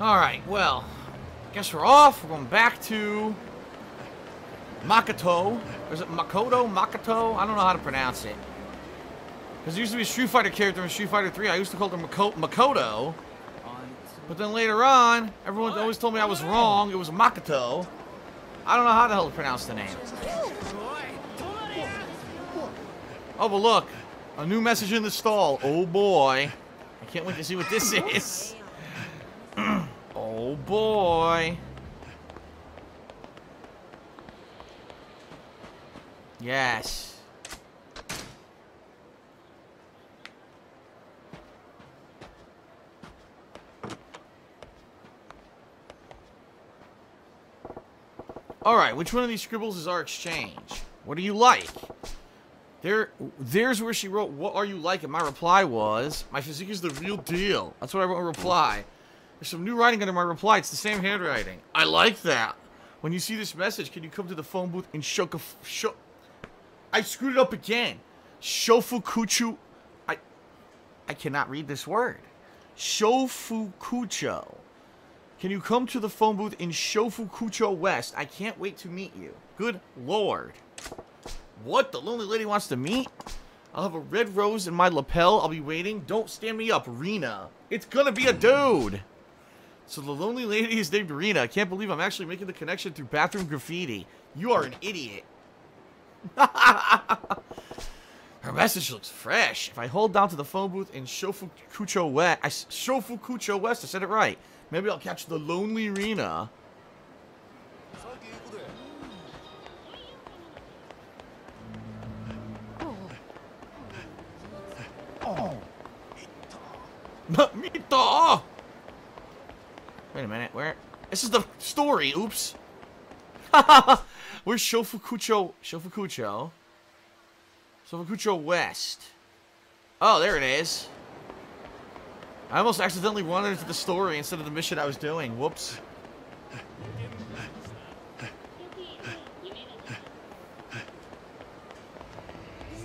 Alright, well, guess we're off. We're going back to Makoto. Or is it Makoto? Makoto? I don't know how to pronounce it. Because there used to be a Street Fighter character in Street Fighter 3. I used to call them Makoto. But then later on, everyone always told me I was wrong. It was Makoto. I don't know how the hell to pronounce the name. Oh, but look. A new message in the stall. Oh, boy. I can't wait to see what this is. Oh, boy. Yes. Alright, which one of these scribbles is our exchange? What do you like? There's where she wrote, what are you like? And my reply was, my physique is the real deal. That's what I wrote in reply. There's some new writing under my reply. It's the same handwriting. I like that. When you see this message, can you come to the phone booth and I screwed it up again. Shofukucho. I cannot read this word. Shofukucho. Can you come to the phone booth in Shofukucho West? I can't wait to meet you. Good lord. What? The lonely lady wants to meet? I'll have a red rose in my lapel. I'll be waiting. Don't stand me up, Rena. It's gonna be a dude. So the lonely lady is named Rena. I can't believe I'm actually making the connection through bathroom graffiti. You are an idiot. Her message looks fresh. If I hold down to the phone booth in Shofukucho West, I said it right. Maybe I'll catch the lonely Rena. Mito! Wait a minute, where? This is the story, oops. Where's Shofukucho? Shofukucho West. Oh, there it is. I almost accidentally wandered into the story instead of the mission I was doing. Whoops.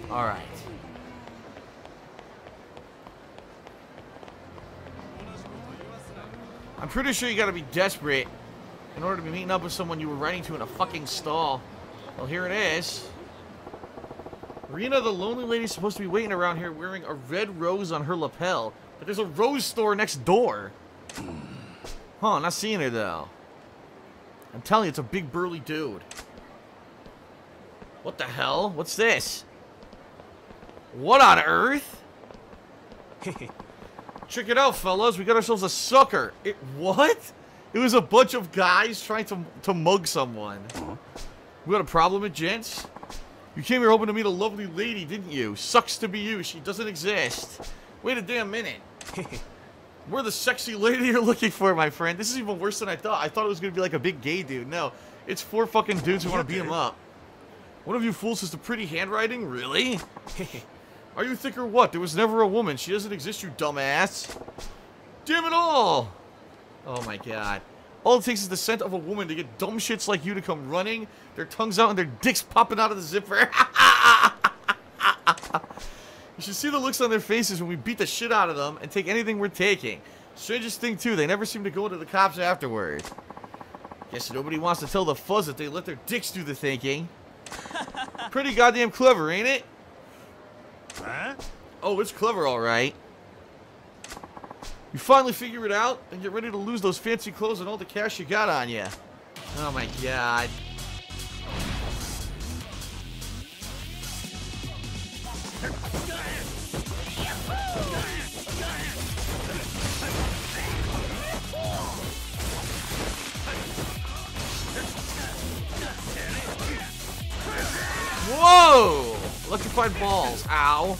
Alright. I'm pretty sure you gotta be desperate in order to be meeting up with someone you were writing to in a fucking stall. Well, here it is. Rena, the lonely lady, is supposed to be waiting around here wearing a red rose on her lapel. But there's a rose store next door. Huh, not seeing her, though. I'm telling you, it's a big burly dude. What the hell? What's this? What on earth? Check it out, fellas. We got ourselves a sucker. What? It was a bunch of guys trying to mug someone. We got a problem with gents? You came here hoping to meet a lovely lady, didn't you? Sucks to be you. She doesn't exist. Wait a damn minute. We're the sexy lady you're looking for, my friend. This is even worse than I thought. I thought it was going to be like a big gay dude. No, it's four fucking dudes who want to beat him up. One of you fools has the pretty handwriting? Really? Are you thick or what? There was never a woman. She doesn't exist, you dumbass. Damn it all! Oh my god. All it takes is the scent of a woman to get dumb shits like you to come running, their tongues out and their dicks popping out of the zipper. You should see the looks on their faces when we beat the shit out of them and take anything we're taking. Strangest thing too, they never seem to go to the cops afterward. Guess nobody wants to tell the fuzz that they let their dicks do the thinking. Pretty goddamn clever, ain't it? Huh? Oh, it's clever, all right. You finally figure it out and get ready to lose those fancy clothes and all the cash you got on you. Oh my god. Whoa! Electrified balls. Ow.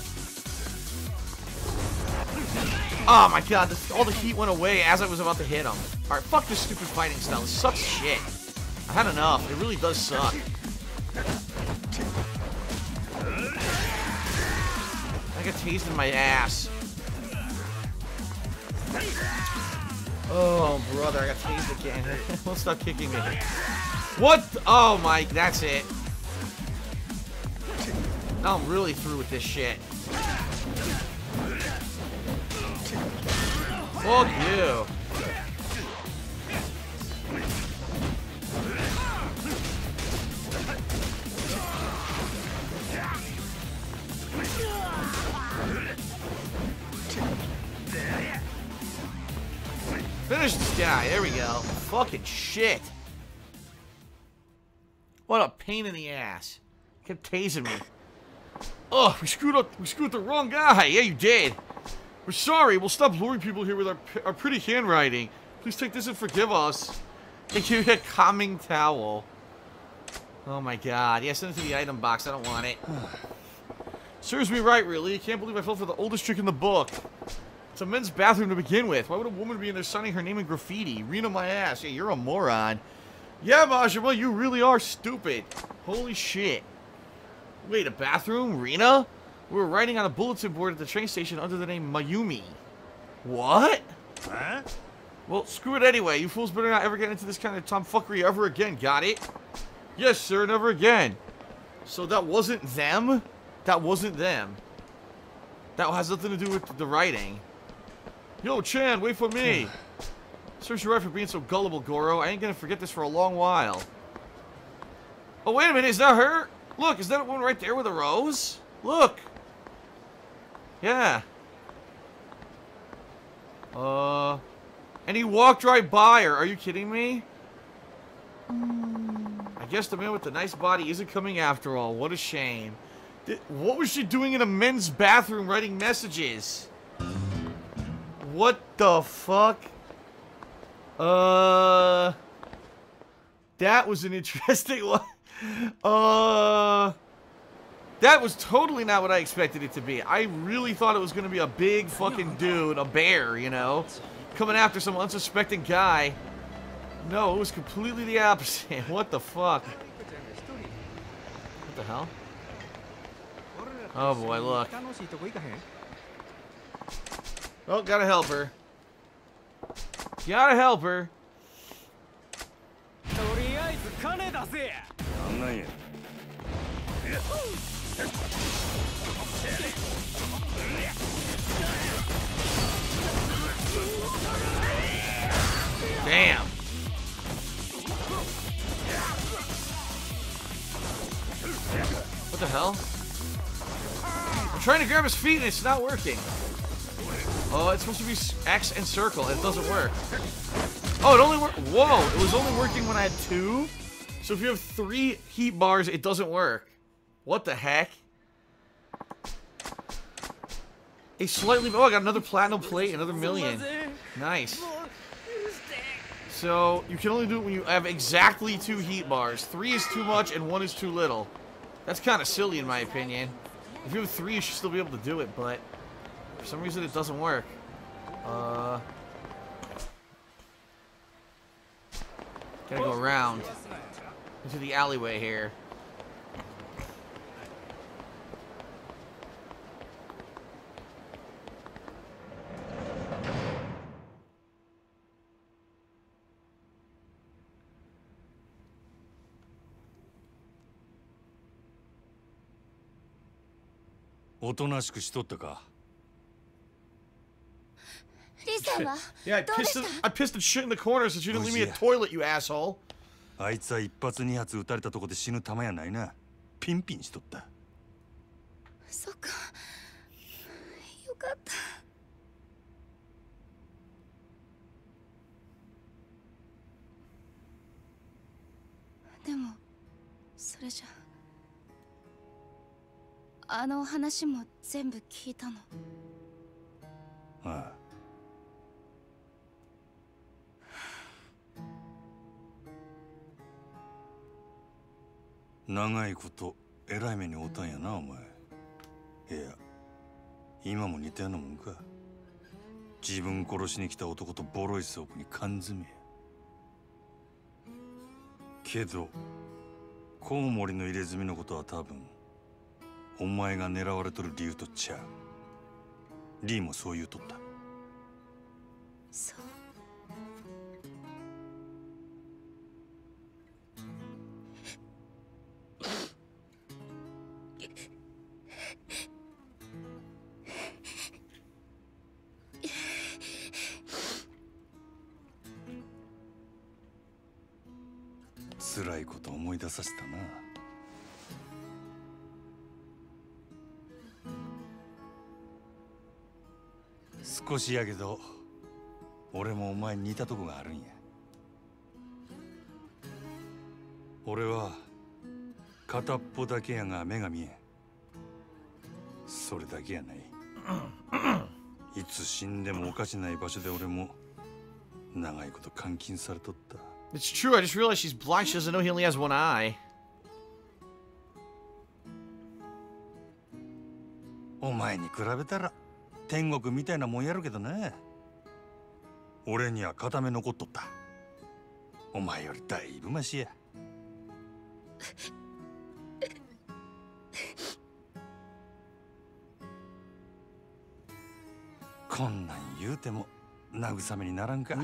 Oh my god, all the heat went away as I was about to hit him. Alright, fuck this stupid fighting style. It sucks shit. I've had enough. It really does suck. I got tased in my ass. Oh, brother, I got tased again. Won't stop kicking me. What? Oh my, that's it. Now I'm really through with this shit. Fuck you. Finish this guy. There we go. Fucking shit. What a pain in the ass. Kept tasing me. Oh, we screwed up. We screwed the wrong guy. Yeah, you did. We're sorry. We'll stop luring people here with our pretty handwriting. Please take this and forgive us. Thank you, a calming towel. Oh my god. Yeah, send it to the item box. I don't want it. Serves me right, really. I can't believe I fell for the oldest trick in the book. It's a men's bathroom to begin with. Why would a woman be in there signing her name in graffiti? Rena my ass. Yeah, you're a moron. Yeah, Majima, you really are stupid. Holy shit. Wait, a bathroom? Rena? We were writing on a bulletin board at the train station under the name Mayumi. What? Huh? Well, screw it anyway. You fools better not ever get into this kind of tomfuckery ever again. Got it? Yes, sir. Never again. So that wasn't them? That wasn't them. That has nothing to do with the writing. Yo, Chan, wait for me. Serves you right for being so gullible, Goro. I ain't gonna forget this for a long while. Oh, wait a minute. Is that her? Look, is that a woman right there with a rose? Look. Yeah. And he walked right by her. Are you kidding me? I guess the man with the nice body isn't coming after all. What a shame. What was she doing in a men's bathroom writing messages? What the fuck? That was an interesting one. That was totally not what I expected it to be. I really thought it was going to be a big fucking dude, a bear, you know? Coming after some unsuspecting guy. No, it was completely the opposite. What the fuck? What the hell? Oh boy, look. Well, gotta help her. Gotta help her. Damn. What the hell? I'm trying to grab his feet and it's not working. Oh, it's supposed to be X and circle. It doesn't work. Oh, it only worked. Whoa, it was only working when I had 2. So if you have 3 heat bars, it doesn't work. What the heck? A slightly... Oh, I got another platinum plate, another million. Nice. So, you can only do it when you have exactly 2 heat bars. 3 is too much and 1 is too little. That's kind of silly in my opinion. If you have 3, you should still be able to do it, but... For some reason, it doesn't work. Gotta go around. Into the alleyway here. Yeah, I pissed and shit in the corner since you didn't leave me a toilet, you asshole. 俺もお前に似たとこがあるんや。俺は片っぽだけやが目が見えん。それだけやない。いつ死んでもおかしない場所で俺も長いこと監禁されとった。 It's true. I just realized she's blind. She doesn't know he only has one eye. お前に比べたら天国みたいなもんやるけどね。俺には片目残っとった。お前よりだいぶマシや。こんなん言うても慰めにならんか。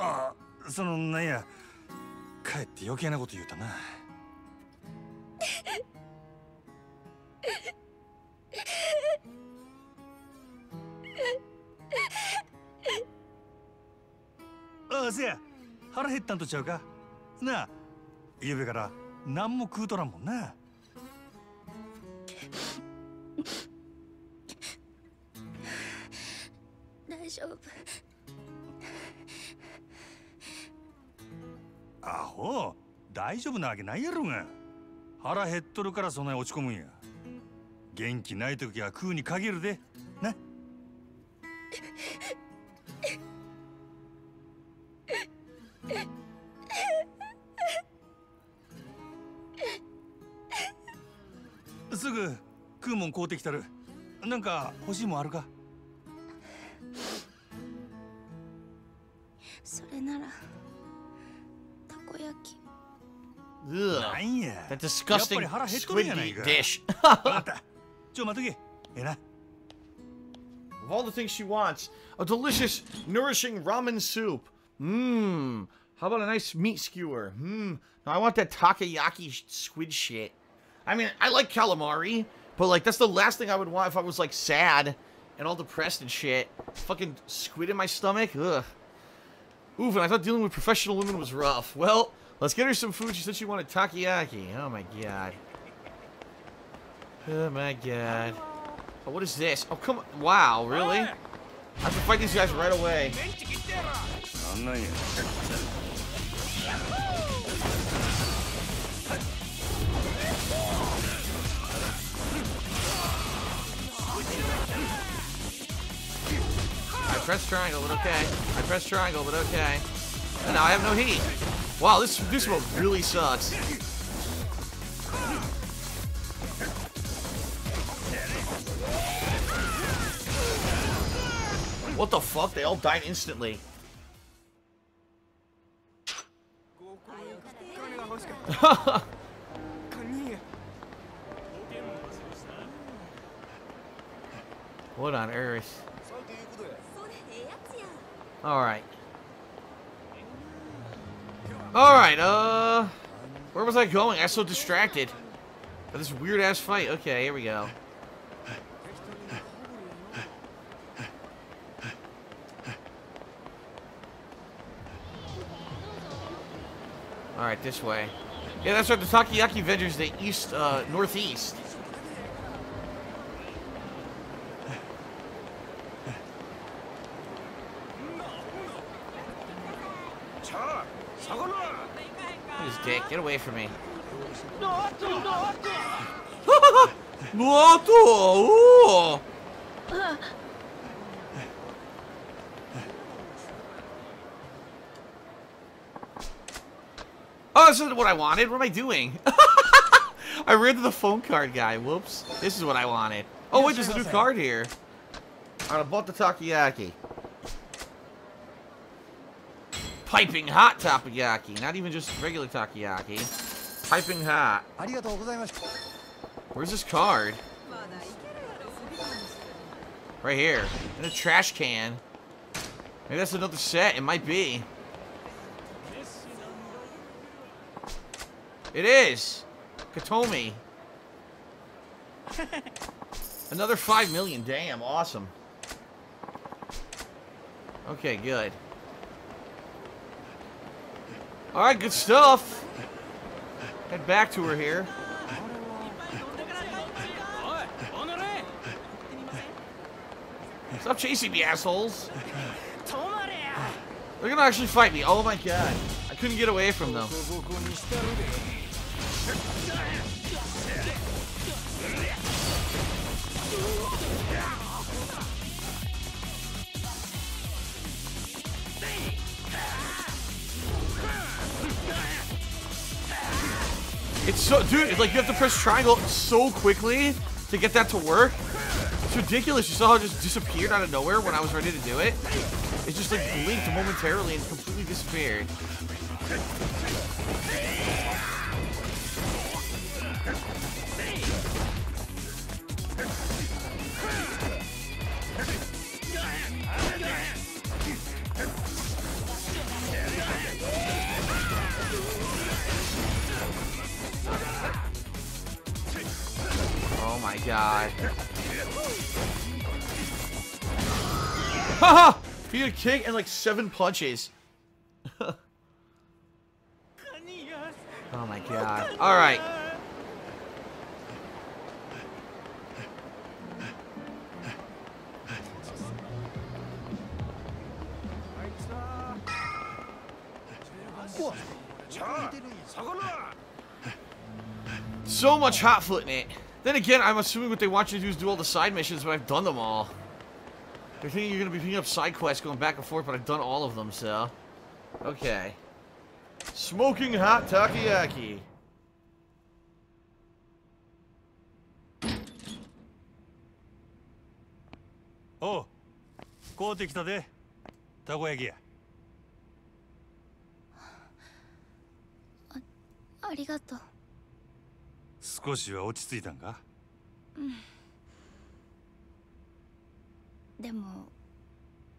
ああ、そのなんや、かえって余計なこと言うたな。ああ、せや、腹減ったんとちゃうか。なあ、ゆうべから何も食うとらんもんな。大丈夫。 アホ、大丈夫なわけないやろが。腹減っとるからそんなに落ち込むんや。元気ない時は食うに限るでな。すぐ食うもん買うてきたる。なんか欲しいもんあるか？それなら That disgusting squid dish. Of all the things she wants, a delicious, nourishing ramen soup. Mmm. How about a nice meat skewer? Mmm. No, I want that takoyaki squid shit. I mean, I like calamari, but like that's the last thing I would want if I was like sad and all depressed and shit. Fucking squid in my stomach. Ugh. Oof, and I thought dealing with professional women was rough. Well, let's get her some food. She said she wanted takoyaki. Oh my god. Oh my god. Oh, what is this? Oh, come on. Wow, really? I have to fight these guys right away. I press triangle, but okay. I press triangle, but okay. And now I have no heat. Wow, this one really sucks. What the fuck? They all died instantly. What on earth? Alright. Alright, where was I going? I was so distracted by this weird-ass fight. Okay, here we go. Alright, this way. Yeah, that's right, the Takoyaki Avengers, the east, northeast. Get away from me. Noto! Oh, this isn't what I wanted. What am I doing? I ran to the phone card guy. Whoops. This is what I wanted. Oh, wait, there's a new card here. I bought the takoyaki. Piping hot takoyaki, not even just regular takoyaki. Piping hot. Where's this card? Right here. In a trash can. Maybe that's another set. It might be. It is. Kotomi. Another 5 million. Damn, awesome. Okay, good. All right, good stuff. Head back to her here. Stop chasing me, assholes. They're gonna actually fight me. Oh my god. I couldn't get away from them. It's so, dude, it's like you have to press triangle so quickly to get that to work. It's ridiculous. You saw how it just disappeared out of nowhere when I was ready to do it? It just like blinked momentarily and completely disappeared. Oh my god. Haha! Feet kick and like 7 punches. Oh my god. Alright. So much hot footing it. Then again, I'm assuming what they want you to do is do all the side missions, but I've done them all. They're thinking you're going to be picking up side quests going back and forth, but I've done all of them, so... Okay. Smoking hot takoyaki. Oh, you came here. Takoyaki. Thank you. 少しは落ち着いたんか？でも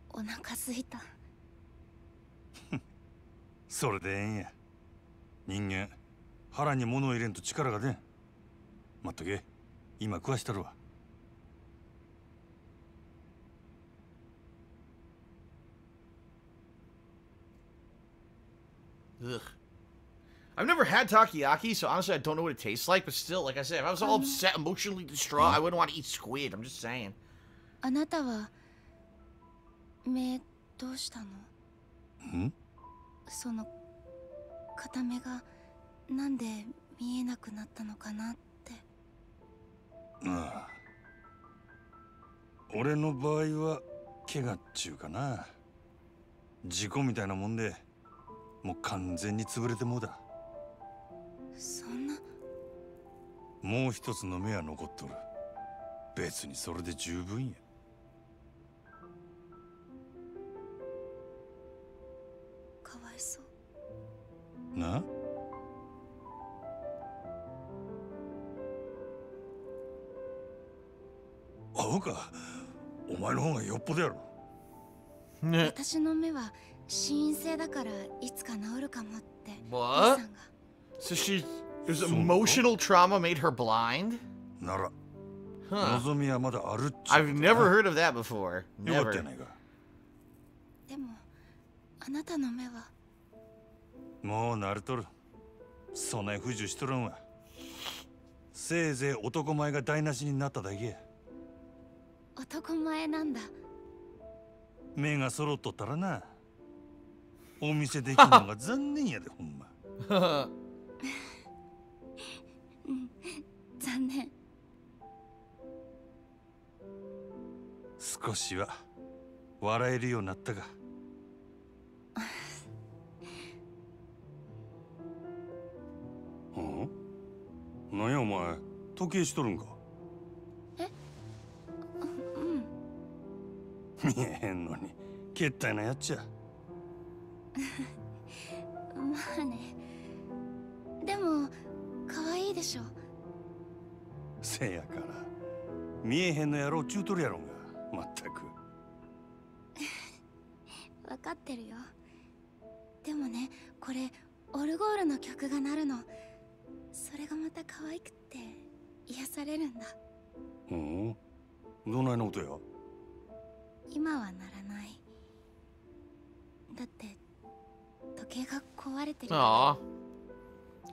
お腹すいた。それでええんや。人間腹に物を入れんと力が出ん。待っとけ。今食わしたるわ。Ugh. I've never had takoyaki, so honestly, I don't know what it tastes like. But still, like I said, if I was all upset, emotionally distraught, I wouldn't want to eat squid. I'm just saying. What? So she... There's emotional trauma made her blind? Huh. I've never heard of that before. Never.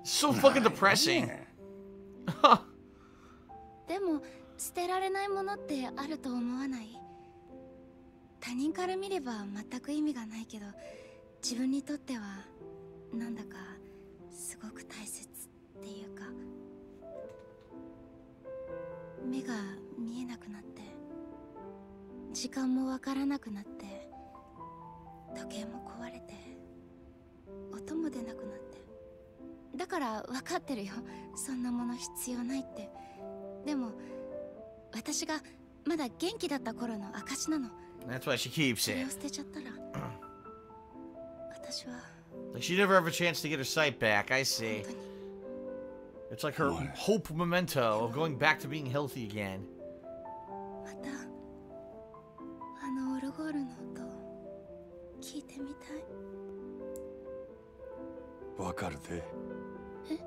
So fucking depressing. Huh. That's why she keeps it. Like she never have a chance to get her sight back. I see. It's like her hope memento of going back to being healthy again. Hmm.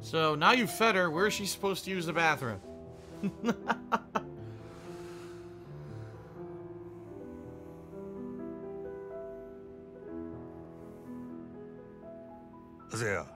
So now you fed her, where is she supposed to use the bathroom? Well,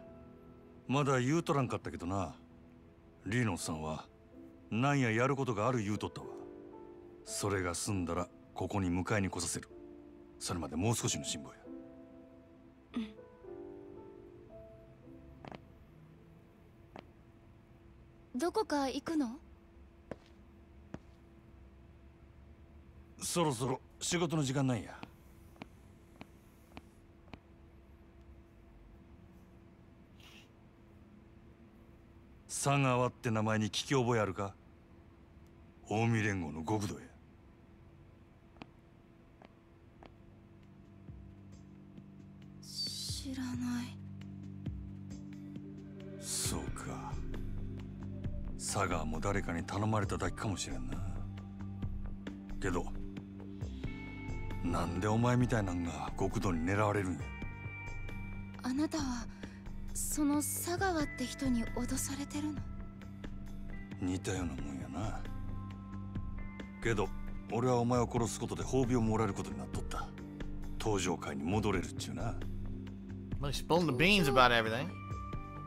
he's spilling the beans about everything.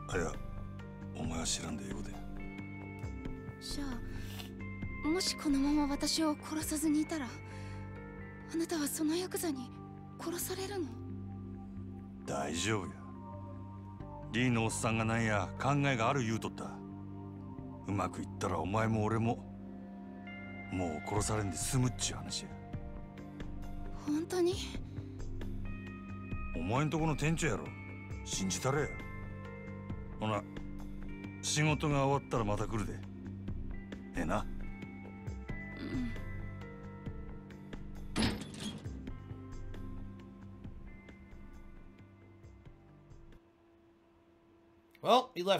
Well, he left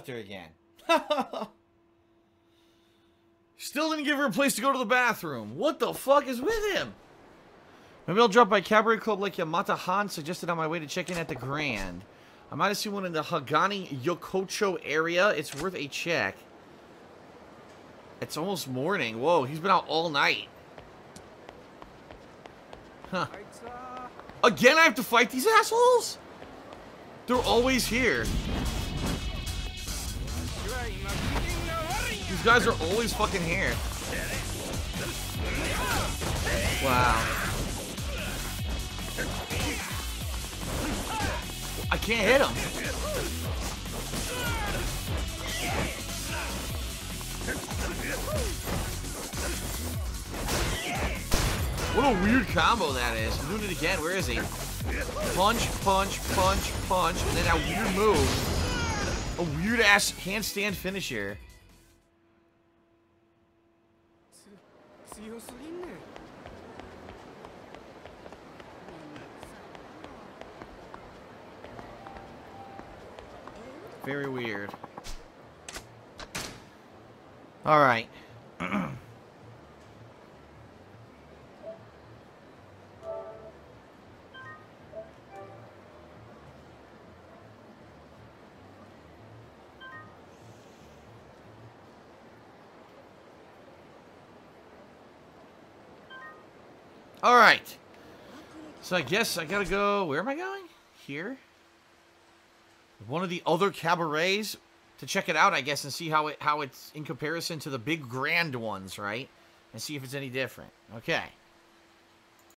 her again. Still didn't give her a place to go to the bathroom. What the fuck is with him? Maybe I'll drop by Cabaret Club like Yamata Han suggested on my way to check in at the Grand. I might have seen one in the Hagani Yokocho area. It's worth a check. It's almost morning. Whoa, he's been out all night. Huh. Again, I have to fight these assholes? They're always here. These guys are always fucking here. Wow. I can't hit him. What a weird combo that is. I'm doing it again. Where is he? Punch, punch, punch, punch, and then that weird move. A weird-ass handstand finisher. Very weird. All right. All right. So I guess I gotta go. Where am I going? Here. One of the other cabarets to check it out, I guess, and see how it's in comparison to the big grand ones, right? And see if it's any different. Okay.